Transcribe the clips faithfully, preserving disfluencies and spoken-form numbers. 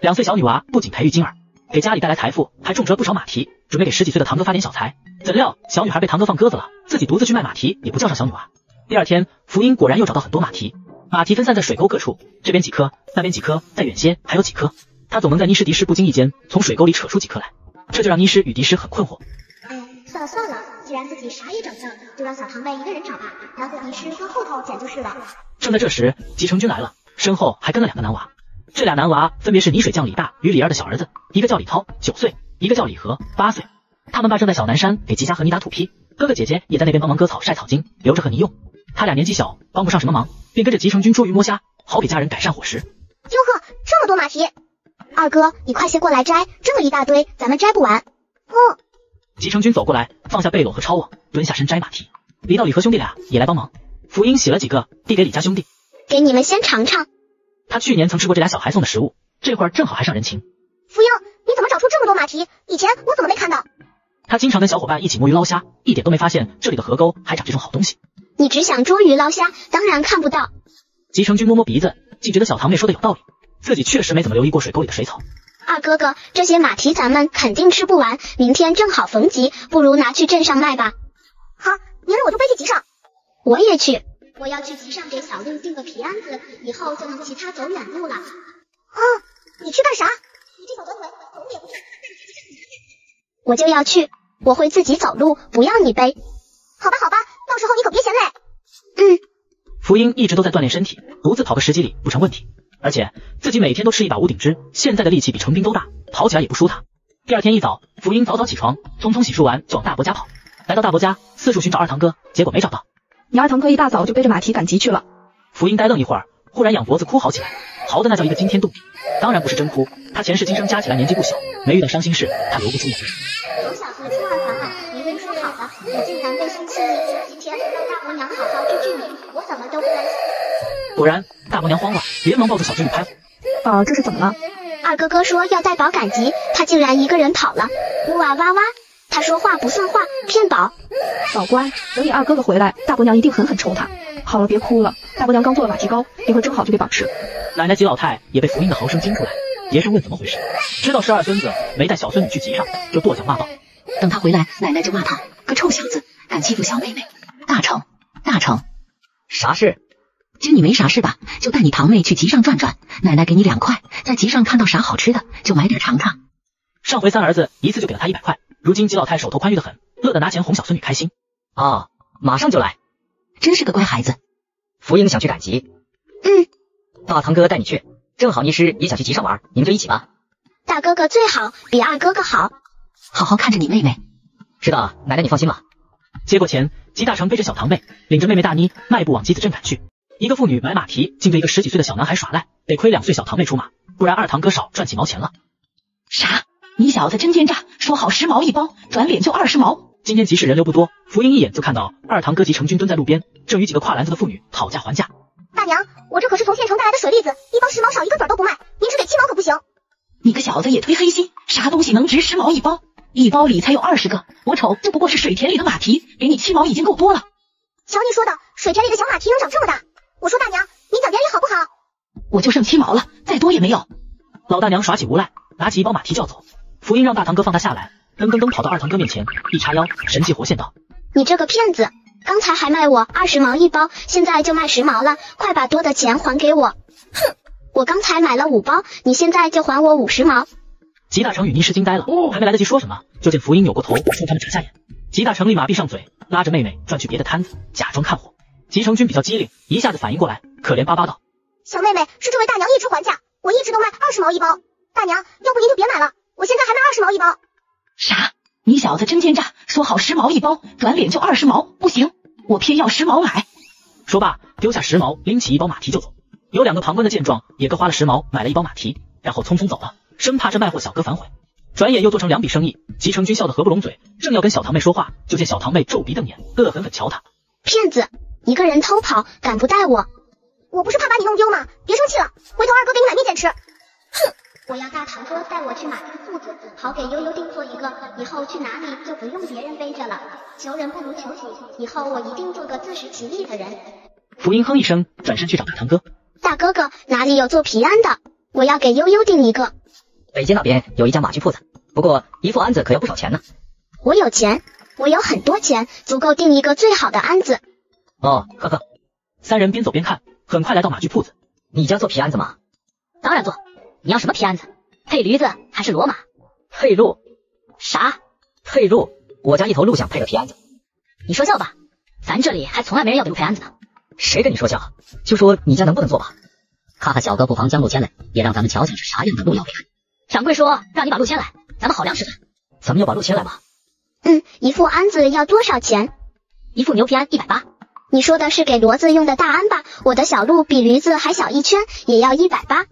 两岁小女娃不仅培育精儿，给家里带来财富，还种植了不少马蹄，准备给十几岁的堂哥发点小财。怎料小女孩被堂哥放鸽子了，自己独自去卖马蹄，也不叫上小女娃。第二天，福英果然又找到很多马蹄，马蹄分散在水沟各处，这边几颗，那边几颗，在远些还有几颗。他总能在尼施、迪施不经意间从水沟里扯出几颗来，这就让尼施与迪施很困惑。嗯，算了算了，既然自己啥也找不到，就让小堂妹一个人找吧，然后迪施跟后头捡就是了。正在这时，集成军来了，身后还跟了两个男娃。 这俩男娃分别是泥水匠李大与李二的小儿子，一个叫李涛，九岁；一个叫李和，八岁。他们爸正在小南山给吉家和泥打土坯，哥哥姐姐也在那边帮忙割草晒草茎，留着和泥用。他俩年纪小，帮不上什么忙，便跟着集成军捉鱼摸虾，好给家人改善伙食。哟呵，这么多马蹄！二哥，你快些过来摘，这么一大堆，咱们摘不完。嗯。集成军走过来，放下背篓和抄网，蹲下身摘马蹄。李道李和兄弟俩也来帮忙，福英洗了几个，递给李家兄弟，给你们先尝尝。 他去年曾吃过这俩小孩送的食物，这会儿正好还上人情。福英，你怎么找出这么多马蹄？以前我怎么没看到？他经常跟小伙伴一起摸鱼捞虾，一点都没发现这里的河沟还长这种好东西。你只想捉鱼捞虾，当然看不到。吉成君摸摸鼻子，竟觉得小堂妹说的有道理，自己确实没怎么留意过水沟里的水草。二哥哥，这些马蹄咱们肯定吃不完，明天正好逢集，不如拿去镇上卖吧。好，明儿我就背去集上。我也去。 我要去集上给小六订个皮鞍子，以后就能骑它走远路了。哦，你去干啥？你这小短腿，走路也不快。我就要去，我会自己走路，不要你背。好吧，好吧，到时候你可别嫌累。嗯。福英一直都在锻炼身体，独自跑个十几里不成问题。而且自己每天都吃一把无顶汁，现在的力气比成兵都大，跑起来也不输他。第二天一早，福英早早起床，匆匆洗漱完就往大伯家跑。来到大伯家，四处寻找二堂哥，结果没找到。 你二堂哥一大早就背着马蹄赶集去了。福英呆愣一会儿，忽然仰脖子哭嚎起来，嚎的那叫一个惊天动地。当然不是真哭，他前世今生加起来年纪不小，没遇到伤心事，他流不出眼泪。从小读初二凡案，一顿说好了，你竟然背信弃义，今天让大伯娘好好治治你，我怎么都不甘心。果然，大伯娘慌了，连忙抱住小侄女拍我。宝儿，这是怎么了？二哥哥说要带宝赶集，他竟然一个人跑了。哇哇哇！ 他说话不算话，骗宝。宝乖，等你二哥哥回来，大伯娘一定狠狠抽他。好了，别哭了，大伯娘刚做了马蹄糕，一会儿蒸好就给宝吃。奶奶及老太也被福音的嚎声惊出来，爷是问怎么回事，知道是二孙子没带小孙女去集上，就跺脚骂道：“等他回来，奶奶就骂他，个臭小子，敢欺负小妹妹！大成，大成，啥事？今你没啥事吧？就带你堂妹去集上转转，奶奶给你两块，在集上看到啥好吃的就买点尝尝。上回三儿子一次就给了他一百块。” 如今吉老太手头宽裕的很，乐得拿钱哄小孙女开心。哦，马上就来，真是个乖孩子。福英想去赶集，嗯，大堂哥带你去，正好尼师也想去集上玩，你们就一起吧。大哥哥最好，比二哥哥好，好好看着你妹妹。知道了，奶奶你放心吧。接过钱，吉大成背着小堂妹，领着妹妹大妮，迈步往集子镇赶去。一个妇女买马蹄，竟对一个十几岁的小男孩耍赖，得亏两岁小堂妹出马，不然二堂哥少赚几毛钱了。啥？ 你小子真奸诈！说好十毛一包，转脸就二十毛。今天集市人流不多，福英一眼就看到二堂哥及成军蹲在路边，正与几个挎篮子的妇女讨价还价。大娘，我这可是从县城带来的水栗子，一包十毛少一个子都不卖，您只给七毛可不行。你个小子也忒黑心，啥东西能值十毛一包？一包里才有二十个，我瞅这不过是水田里的马蹄，给你七毛已经够多了。瞧你说的，水田里的小马蹄能长这么大？我说大娘，您讲便宜好不好？我就剩七毛了，再多也没有。老大娘耍起无赖，拿起一包马蹄就要走。 福音让大堂哥放他下来，噔噔噔跑到二堂哥面前，一叉腰，神气活现道：“你这个骗子，刚才还卖我二十毛一包，现在就卖十毛了，快把多的钱还给我！”哼，我刚才买了五包，你现在就还我五十毛。吉大成与倪师惊呆了，还没来得及说什么，就见福音扭过头冲他们眨下眼。吉大成立马闭上嘴，拉着妹妹转去别的摊子，假装看火。吉成军比较机灵，一下子反应过来，可怜巴巴道：“小妹妹是这位大娘一直还价，我一直都卖二十毛一包，大娘，要不您就别买了。” 我现在还卖二十毛一包，啥？你小子真奸诈！说好十毛一包，转脸就二十毛，不行，我偏要十毛买。说罢，丢下十毛，拎起一包马蹄就走。有两个旁观的见状，也各花了十毛买了一包马蹄，然后匆匆走了，生怕这卖货小哥反悔。转眼又做成两笔生意，吉成军笑得合不拢嘴，正要跟小堂妹说话，就见小堂妹皱鼻瞪眼，恶狠狠瞧他。骗子，一个人偷跑，敢不带我？我不是怕把你弄丢吗？别生气了，回头二哥给你买面点吃。哼。 我要大堂哥带我去买根兔子，好给悠悠定做一个，以后去哪里就不用别人背着了。求人不如求己，以后我一定做个自食其力的人。福音哼一声，转身去找大堂哥。大哥哥，哪里有做皮鞍的？我要给悠悠订一个。北街那边有一家马具铺子，不过一副鞍子可要不少钱呢。我有钱，我有很多钱，足够订一个最好的鞍子。哦，呵呵。三人边走边看，很快来到马具铺子。你家做皮鞍子吗？当然做。你要什么皮鞍子？配驴子还是骡马？配鹿。啥？配鹿？我家一头鹿想配个皮鞍子。你说笑吧？咱这里还从来没人要给鹿配鞍子呢。谁跟你说笑？就说你家能不能做吧。 看看小哥不妨将鹿牵来，也让咱们瞧瞧是啥样的鹿要给俺。掌柜说让你把鹿牵来，咱们好量尺寸。咱们要把鹿牵来吧。嗯，一副鞍子要多少钱？一副牛皮鞍一百八。你说的是给骡子用的大鞍吧？我的小鹿比驴子还小一圈，也要一百八。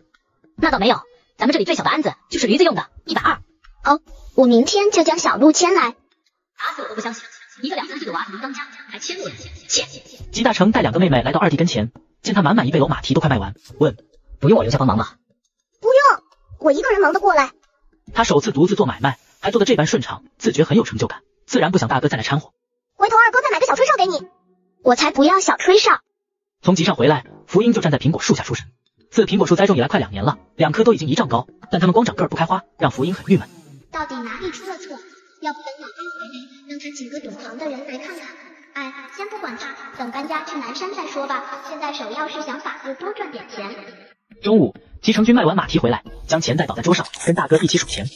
那倒没有，咱们这里最小的鞍子就是驴子用的，一百二。哦，我明天就将小鹿牵来。打死我都不相信，一个两三岁的娃能当家，还牵鹿呀？切！金大成带两个妹妹来到二弟跟前。 见他满满一背篓马蹄都快卖完，问：“不用我留下帮忙吧？”“不用，我一个人忙得过来。”他首次独自做买卖，还做得这般顺畅，自觉很有成就感，自然不想大哥再来掺和。回头二哥再买个小吹哨给你。我才不要小吹哨！从集上回来，福英就站在苹果树下出神。自苹果树栽种以来快两年了，两棵都已经一丈高，但它们光长个儿不开花，让福英很郁闷。到底哪里出了错？要不等老搬回来，让他请个懂行的人来看看。 哎，先不管他，等搬家去南山再说吧。现在首要是想法子多赚点钱。中午，吉成君卖完马蹄回来，将钱袋倒在桌上，跟大哥一起数钱，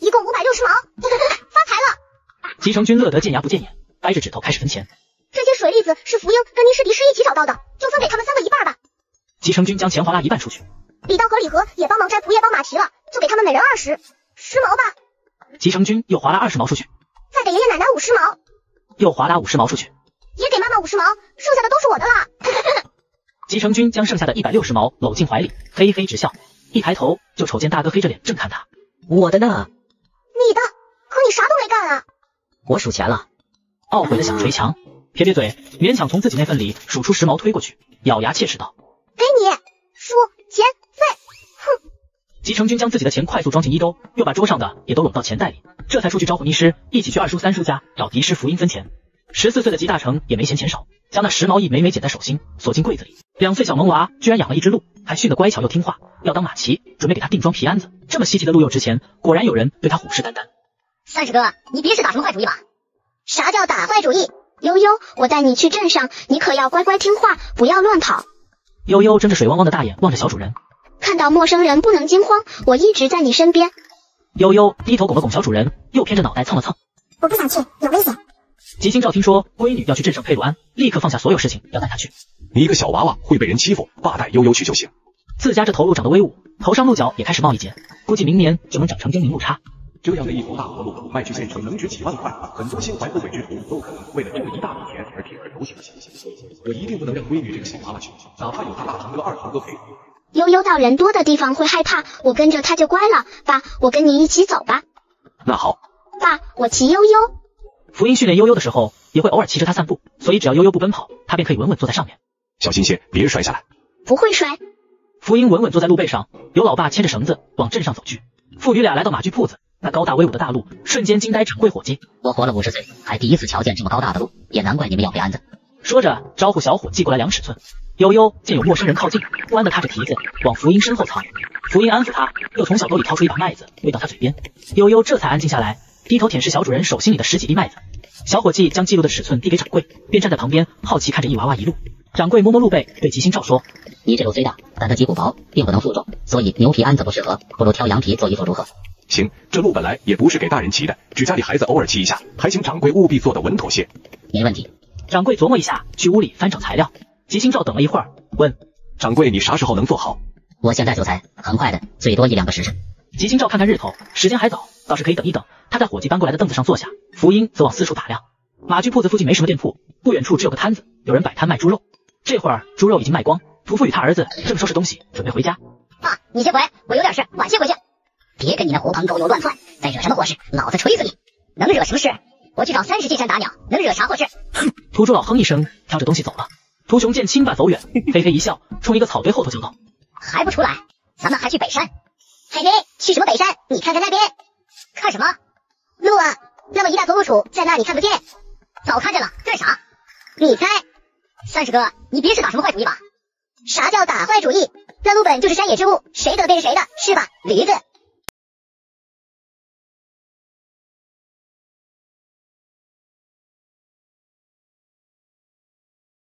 一共五百六十毛，发财了！吉成君乐得见牙不见眼，掰着指头开始分钱。这些水栗子是福英跟尼师迪师一起找到的，就分给他们三个一半吧。吉成君将钱划拉一半出去。李道和李和也帮忙摘蒲叶帮马蹄了，就给他们每人二十，十毛吧。吉成君又划拉二十毛出去，再给爷爷奶奶五十毛，又划拉五十毛出去。 也给妈妈五十毛，剩下的都是我的啦。吉成君将剩下的一百六十毛搂进怀里，嘿嘿直笑。一抬头就瞅见大哥黑着脸正看他。我的呢？你的？可你啥都没干啊！我数钱了，懊悔的想捶墙，撇撇嘴，勉强从自己那份里数出十毛推过去，咬牙切齿道：“给你数钱费。”哼！吉成君将自己的钱快速装进衣兜，又把桌上的也都拢到钱袋里，这才出去招呼尼师一起去二叔三叔家找狄师福音分钱。 十四岁的吉大成也没嫌钱少，将那十毛一枚枚捡在手心，锁进柜子里。两岁小萌娃居然养了一只鹿，还训得乖巧又听话，要当马骑，准备给他定装皮鞍子。这么稀奇的鹿又值钱，果然有人对他虎视眈眈。三十哥，你别是打什么坏主意吧？啥叫打坏主意？悠悠，我带你去镇上，你可要乖乖听话，不要乱跑。悠悠睁着水汪汪的大眼望着小主人，看到陌生人不能惊慌，我一直在你身边。悠悠低头拱了拱小主人，又偏着脑袋蹭了蹭。我不想去，有危险。 吉星照听说闺女要去镇上配鹿鞍，立刻放下所有事情要带她去。你一个小娃娃会被人欺负，爸带悠悠去就行。自家这头鹿长得威武，头上鹿角也开始冒一节，估计明年就能长成狰狞鹿叉。这样的一头大活鹿卖去县城能值几万块，很多心怀后悔之徒都可能为了挣一大笔钱而铤而走险。我一定不能让闺女这个小娃娃去，哪怕有他大堂哥、二堂哥陪。悠悠到人多的地方会害怕，我跟着他就乖了。爸，我跟你一起走吧。那好。爸，我骑悠悠。 福音训练悠悠的时候，也会偶尔骑着它散步，所以只要悠悠不奔跑，它便可以稳稳坐在上面。小心些，别摔下来。不会摔。福音稳稳坐在鹿背上，由老爸牵着绳子往镇上走去。父女俩来到马具铺子，那高大威武的大鹿瞬间惊呆掌柜伙计。我活了五十岁，还第一次瞧见这么高大的鹿，也难怪你们要配鞍子。说着，招呼小伙计过来量尺寸。悠悠见有陌生人靠近，不安的踏着蹄子往福音身后藏。福音安抚他，又从小兜里掏出一把麦子喂到他嘴边。悠悠这才安静下来。 低头舔舐小主人手心里的十几粒麦子，小伙计将记录的尺寸递给掌柜，便站在旁边好奇看着一娃娃一路。掌柜摸摸鹿背，对吉星照说：“你这鹿虽大，但它脊骨薄，并不能负重，所以牛皮鞍子不适合，不如挑羊皮做一做如何？”行，这鹿本来也不是给大人骑的，只家里孩子偶尔骑一下，还请掌柜务必做得稳妥些。没问题。掌柜琢磨一下，去屋里翻找材料。吉星照等了一会儿，问：“掌柜，你啥时候能做好？”我现在就裁，很快的，最多一两个时辰。吉星照看看日头，时间还早。 倒是可以等一等。他在伙计搬过来的凳子上坐下，福音则往四处打量。马具铺子附近没什么店铺，不远处只有个摊子，有人摆摊卖猪肉。这会儿猪肉已经卖光，屠夫与他儿子正收拾东西，准备回家。爸，你先回，我有点事，晚些回去。别跟你那狐朋狗友乱窜，再惹什么祸事，老子锤死你！能惹什么事？我去找三十进山打鸟，能惹啥祸事？哼！屠猪老哼一声，挑着东西走了。屠熊见亲爸走远，嘿嘿一笑，冲一个草堆后头叫道：“还不出来？咱们还去北山？嘿嘿，去什么北山？你看看那边。” 看什么鹿啊？那么一大坨鹿杵在那里看不见，早看见了，干啥？你猜？三十哥，你别是打什么坏主意吧？啥叫打坏主意？那陆本就是山野之物，谁得便是谁的，是吧，驴子？